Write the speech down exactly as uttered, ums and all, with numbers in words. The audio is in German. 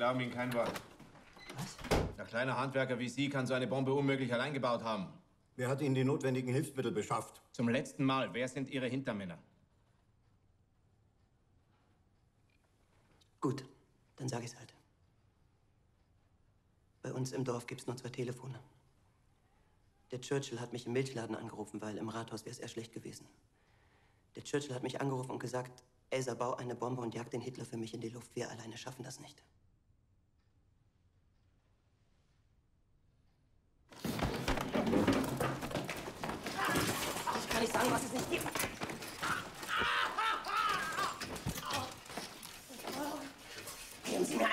glauben Ihnen kein Wort. Was? Ein kleiner Handwerker wie Sie kann so eine Bombe unmöglich allein gebaut haben. Wer hat Ihnen die notwendigen Hilfsmittel beschafft? Zum letzten Mal, wer sind Ihre Hintermänner? Gut, dann sage ich es halt. Bei uns im Dorf gibt es nur zwei Telefone. Der Churchill hat mich im Milchladen angerufen, weil im Rathaus wäre es eher schlecht gewesen. Der Churchill hat mich angerufen und gesagt, Elsa, bau eine Bombe und jag den Hitler für mich in die Luft. Wir alleine schaffen das nicht. Ich kann nicht sagen, was es nicht gibt. Geben Sie mir